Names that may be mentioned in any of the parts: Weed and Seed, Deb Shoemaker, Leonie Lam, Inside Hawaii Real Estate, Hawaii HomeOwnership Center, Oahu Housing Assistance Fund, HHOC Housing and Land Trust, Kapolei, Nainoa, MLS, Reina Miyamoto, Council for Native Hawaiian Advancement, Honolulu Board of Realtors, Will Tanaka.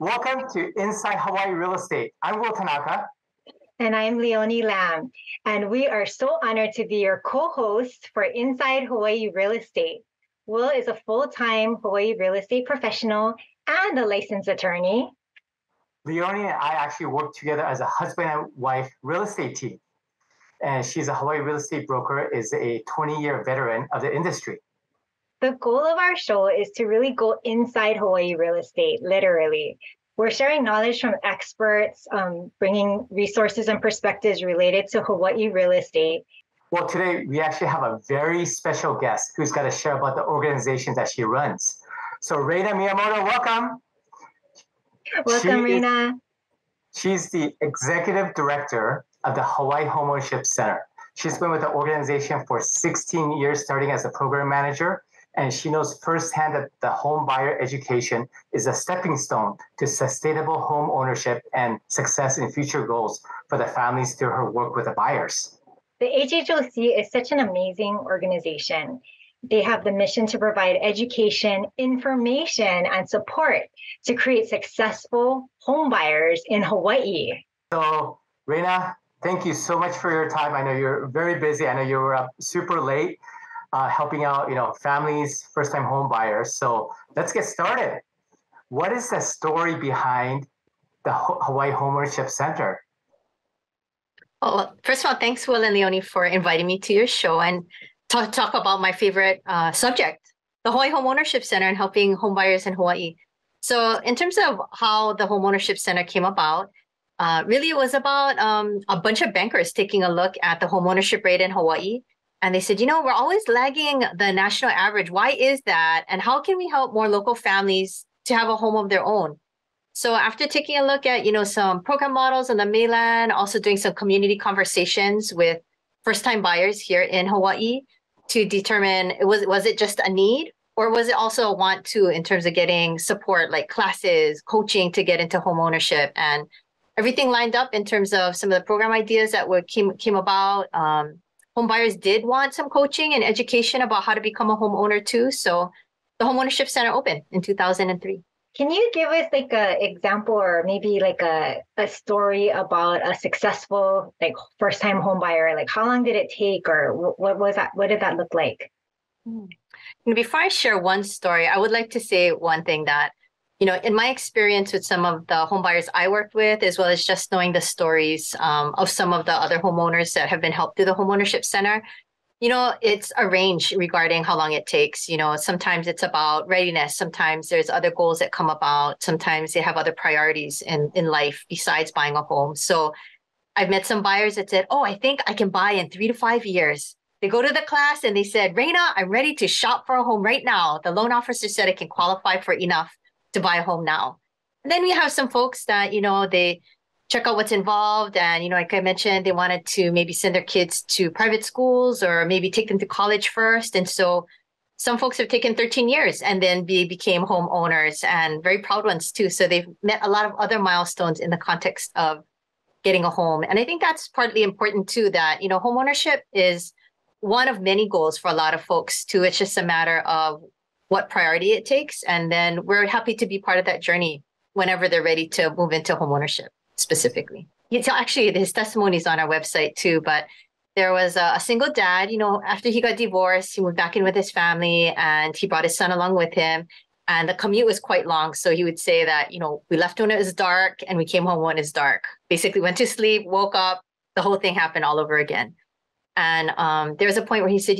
Welcome to Inside Hawaii Real Estate. I'm Will Tanaka. And I'm Leonie Lam. And we are so honored to be your co-host for Inside Hawaii Real Estate. Will is a full-time Hawaii real estate professional and a licensed attorney. Leonie and I actually work together as a husband and wife real estate team. And she's a Hawaii real estate broker, is a 20-year veteran of the industry. The goal of our show is to really go inside Hawaii real estate, literally. We're sharing knowledge from experts, bringing resources and perspectives related to Hawaii real estate. Well, today we actually have a very special guest who's got to share about the organizations that she runs. So Reina Miyamoto, welcome. Welcome, Reina. She's the executive director of the Hawaii Homeownership Center. She's been with the organization for 16 years, starting as a program manager. And she knows firsthand that the home buyer education is a stepping stone to sustainable home ownership and success in future goals for the families through her work with the buyers. The HHOC is such an amazing organization. They have the mission to provide education, information, and support to create successful home buyers in Hawaii. So, Reina, thank you so much for your time. I know you're very busy. I know you were up super late. Helping out, families, first-time home buyers. So let's get started. What is the story behind the Hawaii Homeownership Center? Well, first of all, thanks, Will and Leonie, for inviting me to your show and talk about my favorite subject, the Hawaii Homeownership Center and helping home buyers in Hawaii. So in terms of how the Homeownership Center came about, really it was about a bunch of bankers taking a look at the homeownership rate in Hawaii. And they said, we're always lagging the national average. Why is that? And how can we help more local families to have a home of their own? So after taking a look at, some program models on the mainland, also doing some community conversations with first-time buyers here in Hawaii to determine, was it just a need or was it also a want to in terms of getting support like classes, coaching to get into home ownership, and everything lined up in terms of some of the program ideas that came about. Home buyers did want some coaching and education about how to become a homeowner too. So the Homeownership Center opened in 2003. Can you give us like an example or maybe like a story about a successful first-time home buyer? Like how long did it take or what was that? What did that look like? Before I share one story, I would like to say one thing that, in my experience with some of the home buyers I worked with, as well as just knowing the stories of some of the other homeowners that have been helped through the Homeownership Center, it's a range regarding how long it takes. Sometimes it's about readiness. Sometimes there's other goals that come about. Sometimes they have other priorities in life besides buying a home. So I've met some buyers that said, oh, I think I can buy in 3 to 5 years. They go to the class and they said, Reina, I'm ready to shop for a home right now. The loan officer said I can qualify for enough to buy a home now. And then we have some folks that, they check out what's involved. And, like I mentioned, they wanted to maybe send their kids to private schools or maybe take them to college first. And so some folks have taken 13 years and then they became homeowners and very proud ones too. So they've met a lot of other milestones in the context of getting a home. And I think that's partly important too, that, homeownership is one of many goals for a lot of folks too. It's just a matter of what priority it takes. And then we're happy to be part of that journey whenever they're ready to move into homeownership specifically. It's actually, his testimony is on our website too, but there was a single dad, after he got divorced, he moved back in with his family and he brought his son along with him. And the commute was quite long. So he would say that, we left when it was dark and we came home when it's dark. Basically went to sleep, woke up, the whole thing happened all over again. And there was a point where he said,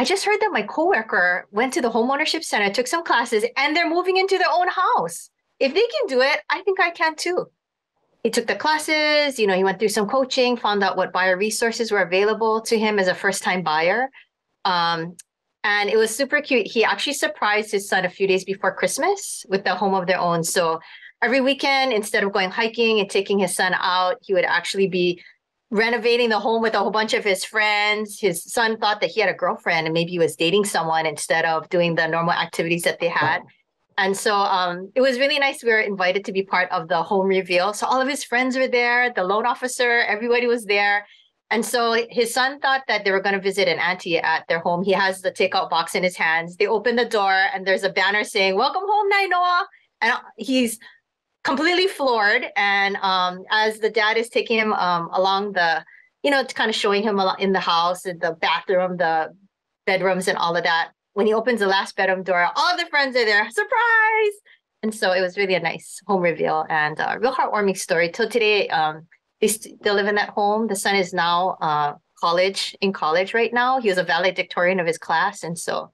I just heard that my coworker went to the Homeownership Center, took some classes, and they're moving into their own house. If they can do it, I think I can too. He took the classes, he went through some coaching, found out what buyer resources were available to him as a first-time buyer. And it was super cute. He actually surprised his son a few days before Christmas with the home of their own. So every weekend, instead of going hiking and taking his son out, he would actually be renovating the home with a whole bunch of his friends. His son thought that he had a girlfriend and maybe he was dating someone instead of doing the normal activities that they had. And so it was really nice. We were invited to be part of the home reveal. So all of his friends were there, the loan officer, everybody was there. And so his son thought that they were going to visit an auntie at their home. He has the takeout box in his hands. They open the door and there's a banner saying, "Welcome home, Nainoa." And he's completely floored. And as the dad is taking him along the, you know, it's kind of showing him in the house, in the bathroom, the bedrooms and all of that. When he opens the last bedroom door, all the friends are there. Surprise! And so it was really a nice home reveal and a real heartwarming story. Till today, they live in that home. The son is now in college right now. He was a valedictorian of his class. And so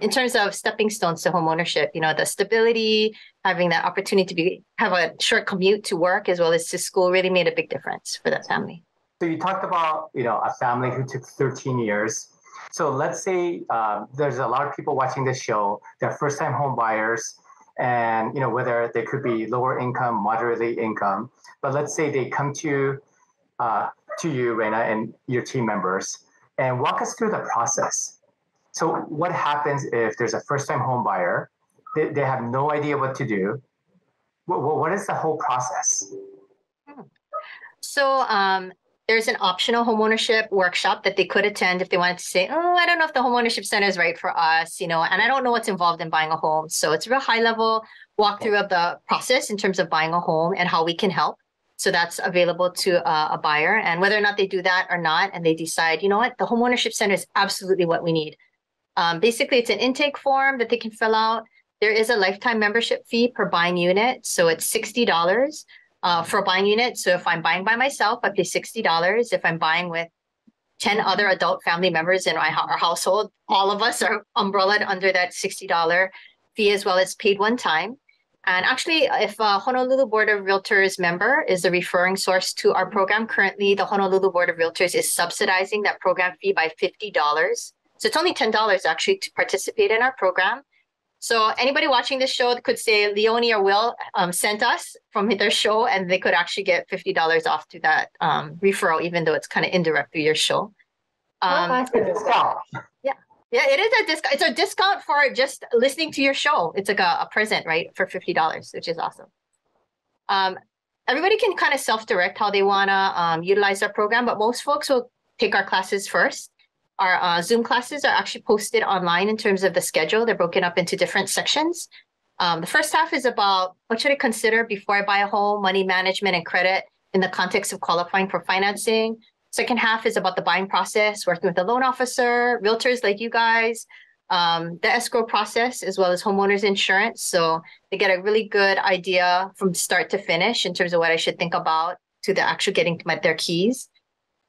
in terms of stepping stones to homeownership, you know, the stability, having that opportunity to have a short commute to work as well as to school really made a big difference for that family. So you talked about, you know, a family who took 13 years. So let's say there's a lot of people watching this show. They're first-time home buyers. And, you know, whether they could be lower income, moderately income, but let's say they come to you, Reina, and your team members, and walk us through the process. So what happens if there's a first-time home buyer? They have no idea what to do. What is the whole process? So there's an optional homeownership workshop that they could attend if they wanted to say, oh, I don't know if the homeownership center is right for us, you know, and I don't know what's involved in buying a home. So it's a real high-level walkthrough of the process in terms of buying a home and how we can help. So that's available to a buyer. And whether or not they do that or not, and they decide, you know what, the homeownership center is absolutely what we need. Basically, it's an intake form that they can fill out. There is a lifetime membership fee per buying unit. So it's $60. For a buying unit. So if I'm buying by myself, I pay $60. If I'm buying with 10 other adult family members in our household, all of us are umbrellaed under that $60 fee as well as paid one time. And actually, if a Honolulu Board of Realtors member is a referring source to our program, currently the Honolulu Board of Realtors is subsidizing that program fee by $50. So it's only $10 actually to participate in our program. So anybody watching this show could say Leonie or Will sent us from their show, and they could actually get $50 off to that referral, even though it's kind of indirect through your show. Yeah, it is a discount. It's a discount for just listening to your show. It's like a present, right, for $50, which is awesome. Everybody can kind of self-direct how they want to utilize our program, but most folks will take our classes first. Our Zoom classes are actually posted online in terms of the schedule. They're broken up into different sections. The first half is about what should I consider before I buy a home, money management and credit in the context of qualifying for financing. Second half is about the buying process, working with a loan officer, realtors like you guys, the escrow process, as well as homeowners insurance. So they get a really good idea from start to finish in terms of what I should think about to the actual getting their keys.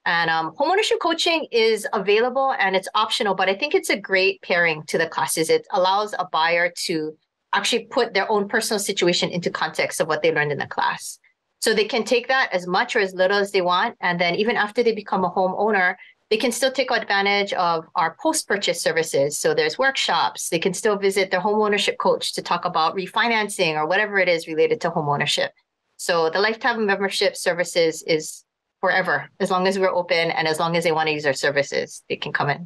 And homeownership coaching is available and it's optional, but I think it's a great pairing to the classes. It allows a buyer to actually put their own personal situation into context of what they learned in the class. So they can take that as much or as little as they want. And then even after they become a homeowner, they can still take advantage of our post-purchase services. So there's workshops. They can still visit their homeownership coach to talk about refinancing or whatever it is related to homeownership. So the lifetime membership services is forever, as long as we're open and as long as they want to use our services, they can come and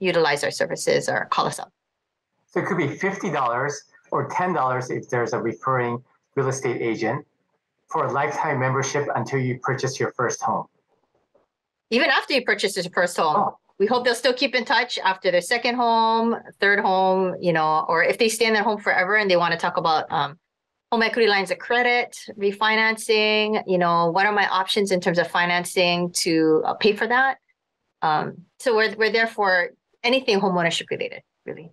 utilize our services or call us up. So it could be $50 or $10 if there's a referring real estate agent for a lifetime membership until you purchase your first home. Even after you purchase your first home, we hope they'll still keep in touch after their second home, third home, you know, or if they stay in their home forever and they want to talk about home equity lines of credit, refinancing, you know, what are my options in terms of financing to pay for that? So we're there for anything homeownership related, really.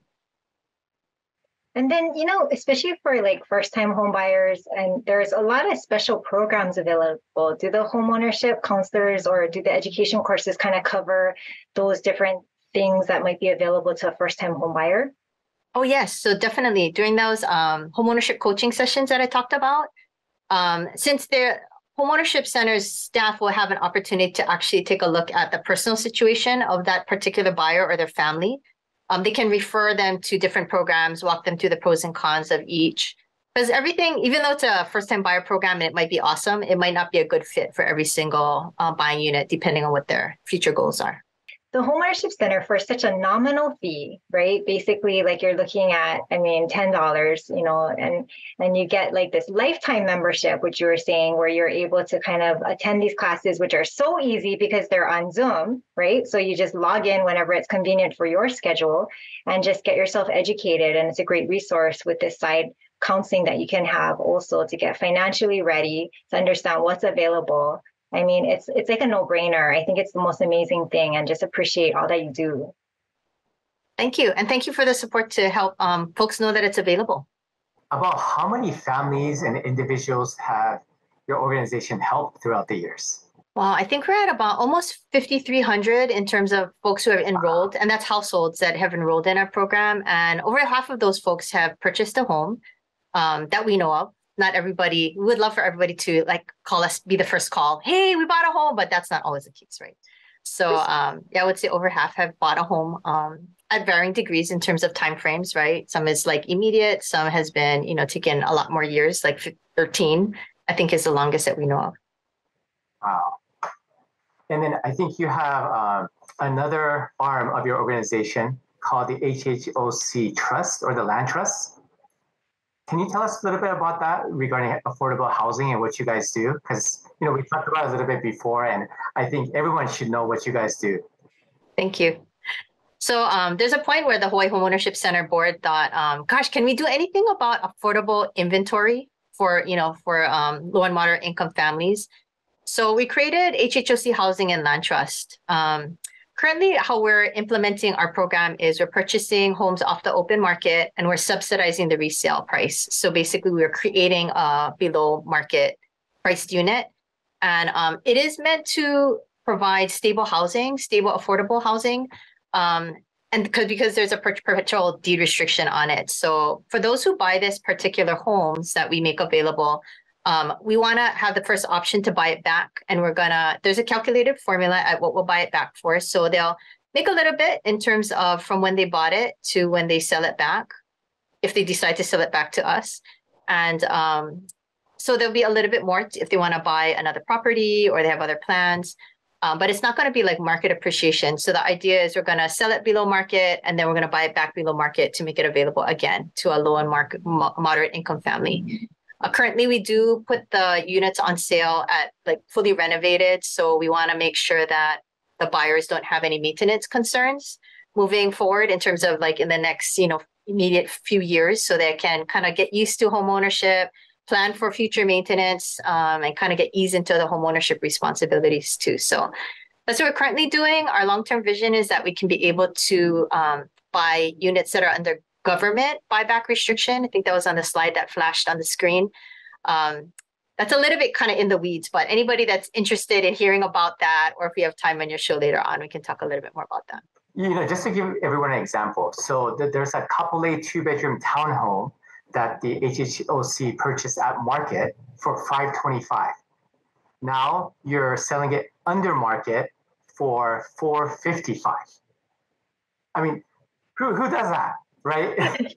And then, you know, especially for like first-time home buyers, and there's a lot of special programs available. Do the homeownership counselors or do the education courses kind of cover those different things that might be available to a first-time home buyer? Oh, yes. So definitely during those homeownership coaching sessions that I talked about, since the homeownership center's staff will have an opportunity to actually take a look at the personal situation of that particular buyer or their family, they can refer them to different programs, walk them through the pros and cons of each. Because everything, even though it's a first-time buyer program and it might be awesome, it might not be a good fit for every single buying unit, depending on what their future goals are. The homeownership center for such a nominal fee, right? Basically, like you're looking at, I mean, $10, you know, and you get like this lifetime membership, which you were saying, where you're able to kind of attend these classes, which are so easy because they're on Zoom, right? So you just log in whenever it's convenient for your schedule and just get yourself educated. And it's a great resource with this side counseling that you can have also to get financially ready, to understand what's available. I mean, it's like a no-brainer. I think it's the most amazing thing, and just appreciate all that you do. Thank you. And thank you for the support to help folks know that it's available. About how many families and individuals have your organization helped throughout the years? Well, I think we're at about almost 5,300 in terms of folks who have enrolled, and that's households that have enrolled in our program. And over half of those folks have purchased a home that we know of. Not everybody, we would love for everybody to like call us, be the first call. Hey, we bought a home, but that's not always the case, right? So yeah, I would say over half have bought a home at varying degrees in terms of timeframes, right? Some is like immediate, some has been, you know, taken a lot more years, like 13, I think is the longest that we know of. Wow. And then I think you have another arm of your organization called the HHOC Trust or the Land Trust. Can you tell us a little bit about that regarding affordable housing and what you guys do? Because, you know, we talked about it a little bit before, and I think everyone should know what you guys do. Thank you. So there's a point where the Hawaii Homeownership Center board thought, gosh, can we do anything about affordable inventory for, you know, for low and moderate income families? So we created HHOC Housing and Land Trust. Currently, how we're implementing our program is we're purchasing homes off the open market and we're subsidizing the resale price. So basically, we're creating a below market priced unit. And it is meant to provide stable housing, stable, affordable housing. And because there's a perpetual deed restriction on it. So for those who buy this particular homes that we make available, we want to have the first option to buy it back, and we're gonna, there's a calculated formula at what we'll buy it back for. So they'll make a little bit in terms of from when they bought it to when they sell it back, if they decide to sell it back to us. And so there'll be a little bit more if they want to buy another property or they have other plans, but it's not going to be like market appreciation. So the idea is we're going to sell it below market and then we're going to buy it back below market to make it available again to a low and moderate income family. Currently, we do put the units on sale at like fully renovated. So we want to make sure that the buyers don't have any maintenance concerns moving forward in terms of like in the next, you know, immediate few years, so they can kind of get used to home ownership, plan for future maintenance, and kind of get eased into the home ownership responsibilities too. So that's what we're currently doing. Our long-term vision is that we can be able to buy units that are under government buyback restriction. I think that was on the slide that flashed on the screen. That's a little bit kind of in the weeds, but anybody that's interested in hearing about that, or if we have time on your show later on, we can talk a little bit more about that. You know, just to give everyone an example. So there's a couple A two-bedroom townhome that the HHOC purchased at market for $525. Now you're selling it under market for $455. I mean, who does that? Right?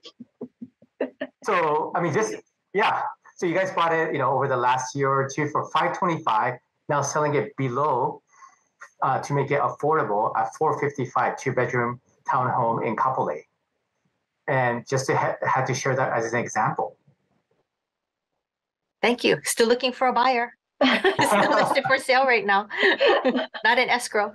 So, I mean, just, yeah. So you guys bought it, you know, over the last year or two for $525, now selling it below to make it affordable at $455, two-bedroom townhome in Kapolei. And just to had to share that as an example. Thank you. Still looking for a buyer. Still listed for sale right now. Not in escrow.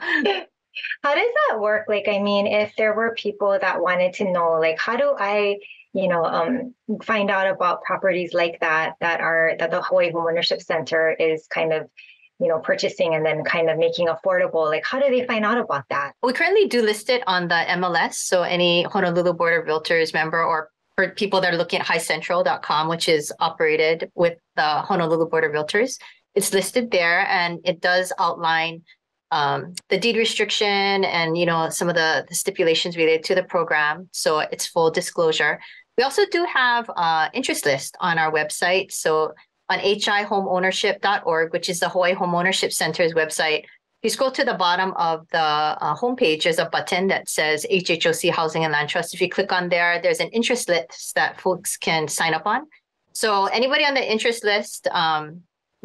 How does that work? Like, I mean, if there were people that wanted to know, like, how do I, you know, find out about properties like that, that the Hawaii Homeownership Center is kind of, you know, purchasing and then kind of making affordable? Like, how do they find out about that? We currently do list it on the MLS. So any Honolulu Board of Realtors member, or for people that are looking at highcentral.com, which is operated with the Honolulu Board of Realtors, it's listed there, and it does outline the deed restriction and, you know, some of the stipulations related to the program. So it's full disclosure. We also do have interest list on our website. So on hihomeownership.org, which is the Hawaii Homeownership Center's website, if you scroll to the bottom of the homepage, there's a button that says HHOC Housing and Land Trust. If you click on there, there's an interest list that folks can sign up on. So anybody on the interest list,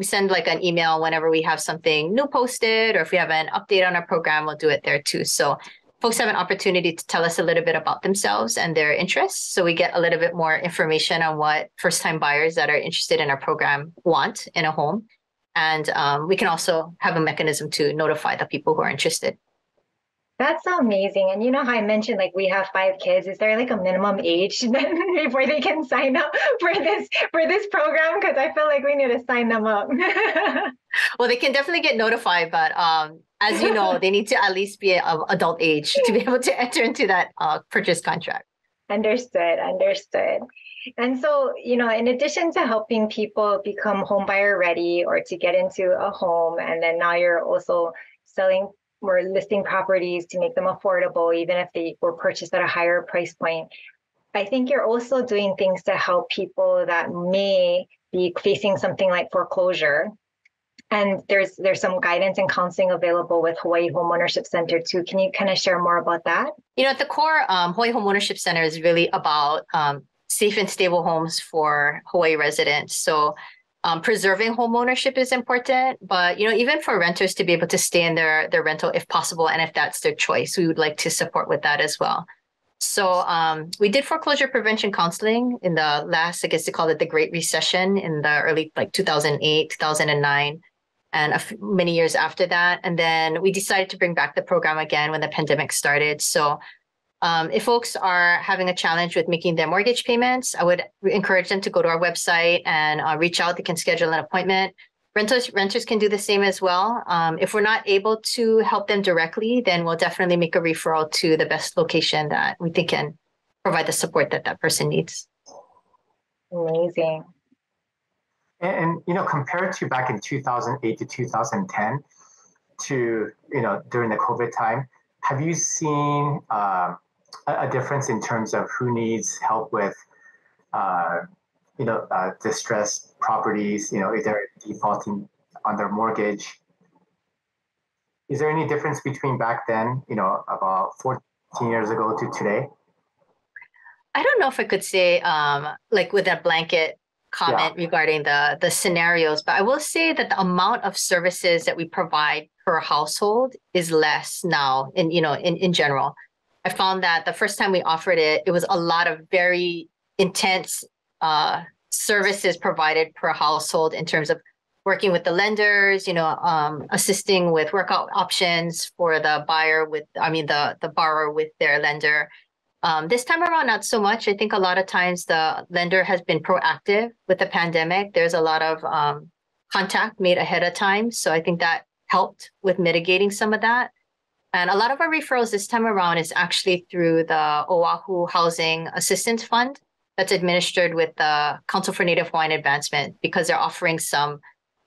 we send like an email whenever we have something new posted, or if we have an update on our program, we'll do it there too. So folks have an opportunity to tell us a little bit about themselves and their interests. So we get a little bit more information on what first-time buyers that are interested in our program want in a home. And we can also have a mechanism to notify the people who are interested. That's amazing. And you know how I mentioned, like, we have 5 kids. Is there like a minimum age before they can sign up for this program? Because I feel like we need to sign them up. Well, they can definitely get notified, but as you know, they need to at least be of adult age to be able to enter into that purchase contract. Understood. And so, you know, in addition to helping people become home buyer ready or to get into a home, and then now you're also selling or listing properties to make them affordable, even if they were purchased at a higher price point, I think you're also doing things to help people that may be facing something like foreclosure. And there's some guidance and counseling available with Hawaii Homeownership Center too. Can you kind of share more about that? You know, at the core, Hawaii Homeownership Center is really about safe and stable homes for Hawaii residents. So preserving homeownership is important, but, you know, even for renters to be able to stay in their rental if possible, and if that's their choice, we would like to support with that as well. So we did foreclosure prevention counseling in the last, I guess they called it the Great Recession, in the early, like 2008, 2009. And many years after that. And then we decided to bring back the program again when the pandemic started. So if folks are having a challenge with making their mortgage payments, I would encourage them to go to our website and reach out. They can schedule an appointment. Renters can do the same as well. If we're not able to help them directly, then we'll definitely make a referral to the best location that we think can provide the support that that person needs. Amazing. And, you know, compared to back in 2008 to 2010 to, you know, during the COVID time, have you seen a difference in terms of who needs help with, you know, distressed properties, you know, if they're defaulting on their mortgage? Is there any difference between back then, you know, about 14 years ago to today? I don't know if I could say like with that blanket comment regarding the scenarios, but I will say that the amount of services that we provide per household is less now in general. I found that the first time we offered it, it was a lot of very intense services provided per household in terms of working with the lenders, you know, assisting with workout options for the buyer with, I mean, the borrower with their lender. This time around, not so much. I think a lot of times the lender has been proactive with the pandemic. There's a lot of contact made ahead of time. So I think that helped with mitigating some of that. And a lot of our referrals this time around is actually through the Oahu Housing Assistance Fund that's administered with the Council for Native Hawaiian Advancement, because they're offering some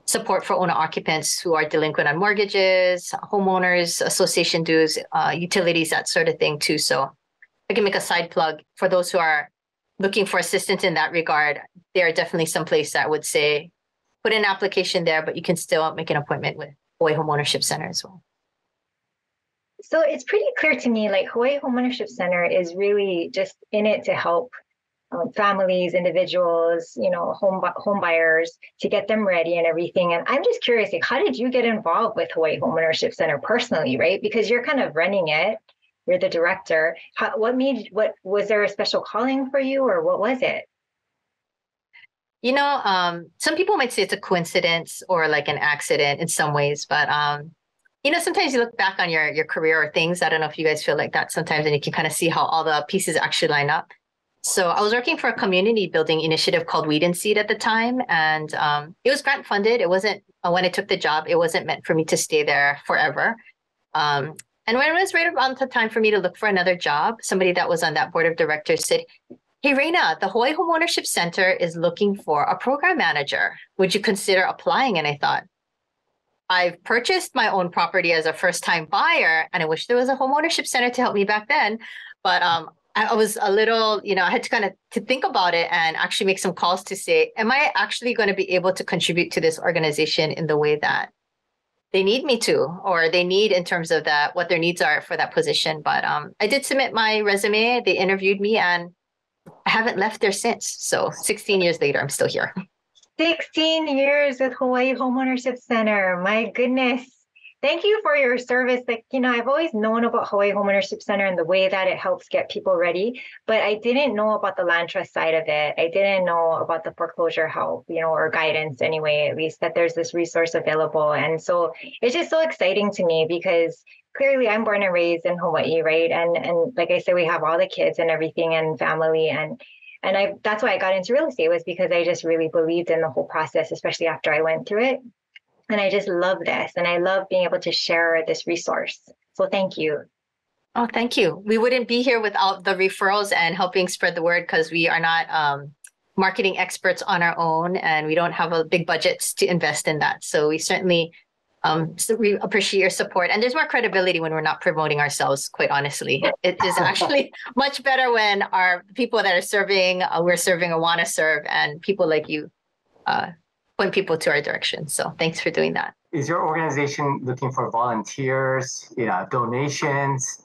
support for owner-occupants who are delinquent on mortgages, homeowners, association dues, utilities, that sort of thing too. So I can make a side plug for those who are looking for assistance in that regard. There are definitely some places that would say put an application there, but you can still make an appointment with Hawaii Homeownership Center as well. So it's pretty clear to me, like, Hawaii Homeownership Center is really just in it to help families, individuals, you know, home buyers, to get them ready and everything. And I'm just curious, like, how did you get involved with Hawaii Homeownership Center personally, right? Because you're kind of running it. You're the director. What was there a special calling for you, or what was it? You know, some people might say it's a coincidence or like an accident in some ways, but you know, sometimes you look back on your career or things. I don't know if you guys feel like that sometimes, and you can kind of see how all the pieces actually line up. So I was working for a community building initiative called Weed and Seed at the time, and it was grant funded. It wasn't, when I took the job, it wasn't meant for me to stay there forever. And when it was right around the time for me to look for another job, somebody that was on that board of directors said, "Hey, Reina, the Hawaii Homeownership Center is looking for a program manager. Would you consider applying?" And I thought, I've purchased my own property as a first-time buyer, and I wish there was a homeownership center to help me back then. But I was a little, you know, I had to kind of to think about it and actually make some calls to say, am I actually going to be able to contribute to this organization in the way that they need me to, or they need in terms of that, what their needs are for that position. But I did submit my resume, they interviewed me, and I haven't left there since. So 16 years later, I'm still here. 16 years with Hawaii Homeownership Center. My goodness. Thank you for your service. Like, you know, I've always known about Hawaii Homeownership Center and the way that it helps get people ready, but I didn't know about the land trust side of it. I didn't know about the foreclosure help, you know, or guidance anyway, at least that there's this resource available. And so it's just so exciting to me because clearly I'm born and raised in Hawaii, right? And like I said, we have all the kids and everything and family. And that's why I got into real estate, was because I just really believed in the whole process, especially after I went through it. And I just love this. And I love being able to share this resource. So thank you. Oh, thank you. We wouldn't be here without the referrals and helping spread the word, because we are not marketing experts on our own, and we don't have a big budget to invest in that. So we certainly we appreciate your support. And there's more credibility when we're not promoting ourselves, quite honestly. It is actually much better when our people that are serving, we're serving or want to serve, and people like you point people to our direction. So thanks for doing that. Is your organization looking for volunteers, you know, donations?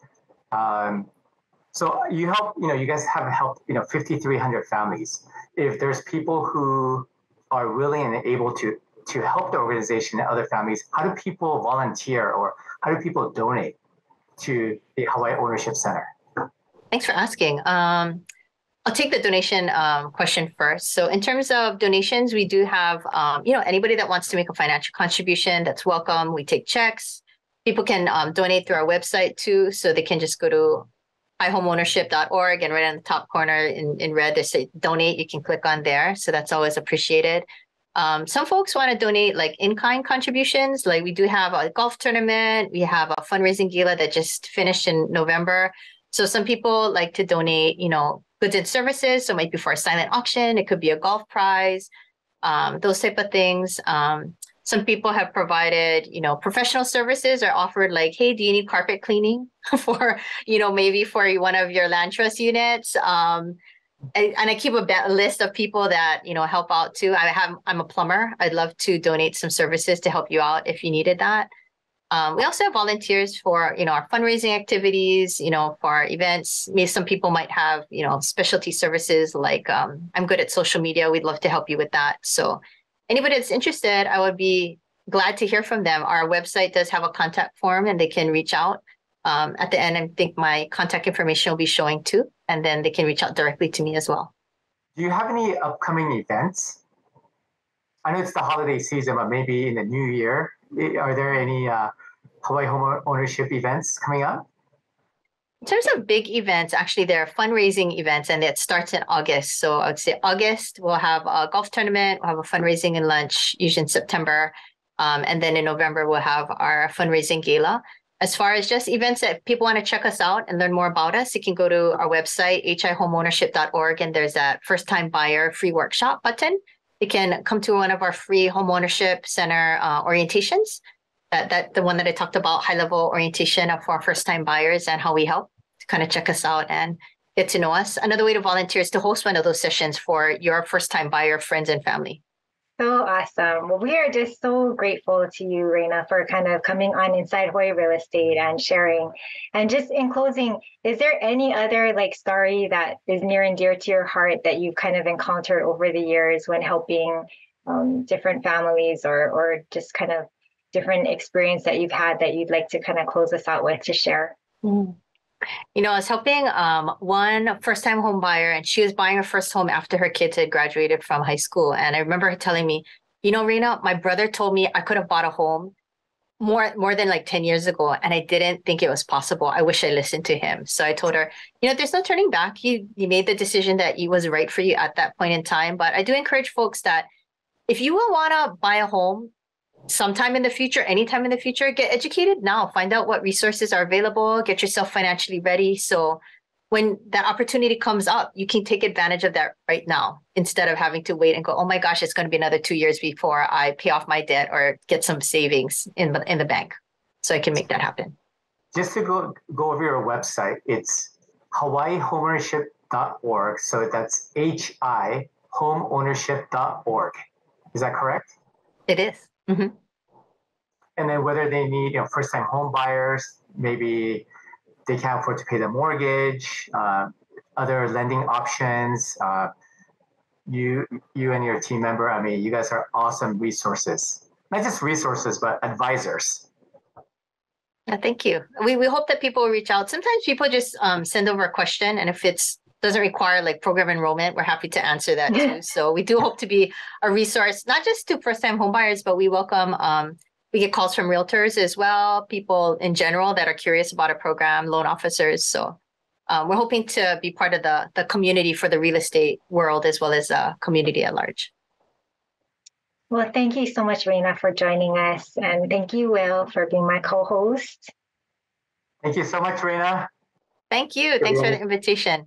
So you help, you know, you guys have helped, you know, 5,300 families. If there's people who are willing and able to help the organization and other families, how do people volunteer or how do people donate to the Hawaii Ownership Center? Thanks for asking. I'll take the donation question first. So in terms of donations, we do have, you know, anybody that wants to make a financial contribution, that's welcome. We take checks. People can donate through our website too. So they can just go to highhomeownership.org, and right on the top corner in red, they say donate. You can click on there. So that's always appreciated. Some folks want to donate like in-kind contributions. Like we do have a golf tournament. We have a fundraising gala that just finished in November. So some people like to donate, you know, goods and services. So it might be for a silent auction. It could be a golf prize, those type of things. Some people have provided, you know, professional services or offered like, hey, do you need carpet cleaning for, you know, maybe for one of your land trust units? And I keep a list of people that, you know, help out too. I'm a plumber. I'd love to donate some services to help you out if you needed that. We also have volunteers for, you know, our fundraising activities, you know, for our events. Maybe some people might have, you know, specialty services like I'm good at social media. We'd love to help you with that. So anybody that's interested, I would be glad to hear from them. Our website does have a contact form and they can reach out. At the end, I think my contact information will be showing too, and then they can reach out directly to me as well. Do you have any upcoming events? I know it's the holiday season, but maybe in the new year. Are there any Hawaii home ownership events coming up? In terms of big events, actually, there are fundraising events, and it starts in August. So I would say August, we'll have a golf tournament, we'll have a fundraising and lunch, usually in September. And then in November, we'll have our fundraising gala. As far as just events that people want to check us out and learn more about us, you can go to our website, hihomeownership.org, and there's that first-time buyer free workshop button. You can come to one of our free homeownership center orientations, the one that I talked about, high-level orientation for our first-time buyers and how we help, to kind of check us out and get to know us. Another way to volunteer is to host one of those sessions for your first-time buyer friends and family. So awesome. Well, we are just so grateful to you, Reina, for kind of coming on Inside Hawaii Real Estate and sharing. And just in closing, is there any other like story that is near and dear to your heart that you've kind of encountered over the years when helping different families or just kind of different experience that you've had that you'd like to kind of close us out with to share? Mm-hmm. You know, I was helping one first-time home buyer, and she was buying her first home after her kids had graduated from high school. And I remember her telling me, you know, Reina, my brother told me I could have bought a home more than like 10 years ago, and I didn't think it was possible. I wish I listened to him. So I told her, you know, there's no turning back. You made the decision that it was right for you at that point in time. But I do encourage folks that if you will want to buy a home sometime in the future, anytime in the future, get educated now. Find out what resources are available. Get yourself financially ready. So when that opportunity comes up, you can take advantage of that right now instead of having to wait and go, oh my gosh, it's going to be another 2 years before I pay off my debt or get some savings in the bank. So I can make that happen. Just to go over your website, it's hawaiihomeownership.org. So that's hihomeownership.org. Is that correct? It is. Mm-hmm. And then whether they need, you know, first-time home buyers, maybe they can't afford to pay the mortgage, other lending options, you and your team member, I mean, you guys are awesome resources. Not just resources, but advisors. Yeah, thank you. We hope that people will reach out. Sometimes people just send over a question, and if it's doesn't require like program enrollment, we're happy to answer that too. So we do hope to be a resource, not just to first-time homebuyers, but we welcome, we get calls from realtors as well, people in general that are curious about our program, loan officers. So we're hoping to be part of the community for the real estate world as well as the community at large. Well, thank you so much, Reina, for joining us. And thank you, Will, for being my co-host. Thank you so much, Reina. Thank you. Good Thanks for the invitation.